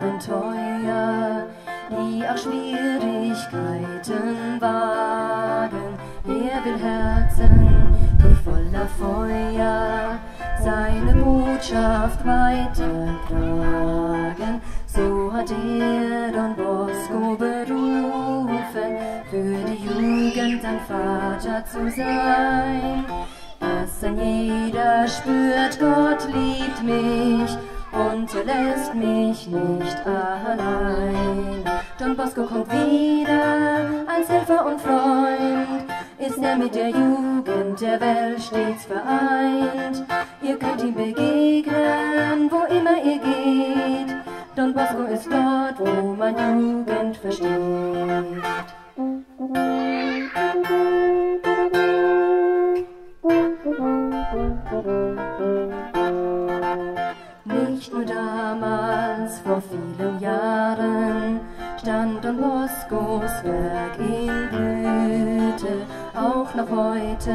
waren teuer, die auch Schwierigkeiten wagen. Er will Herzen, die voller Feuer seine Botschaft weitertragen. So hat er Don Bosco berufen, für die Jugend ein Vater zu sein. Dass ein jeder spürt, Gott liebt mich und er lässt mich nicht allein. Don Bosco kommt wieder als Helfer und Freund, ist er mit der Jugend der Welt stets vereint. Ihr könnt ihm begegnen, wo immer ihr geht, Don Bosco ist dort, wo man Jugend versteht. Nicht nur damals, vor vielen Jahren, stand Don Boscos Werk in Blüte. Auch noch heute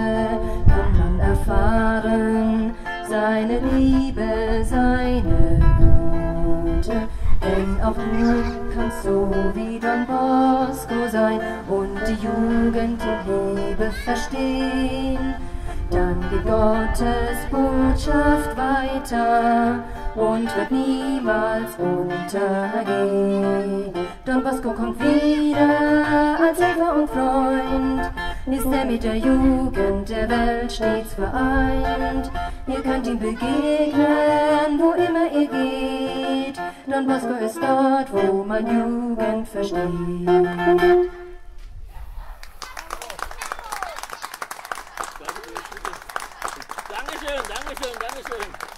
kann man erfahren, seine Liebe, seine Güte. Denn auch du kannst so wie Don Bosco sein und die Jugend in Liebe verstehen. Dann geht Gottes Botschaft weiter und wird niemals untergehen. Don Bosco kommt wieder als Helfer und Freund, ist er mit der Jugend der Welt stets vereint. Ihr könnt ihm begegnen, wo immer ihr geht, Don Bosco ist dort, wo man Jugend versteht. Dankeschön, Dankeschön, Dankeschön.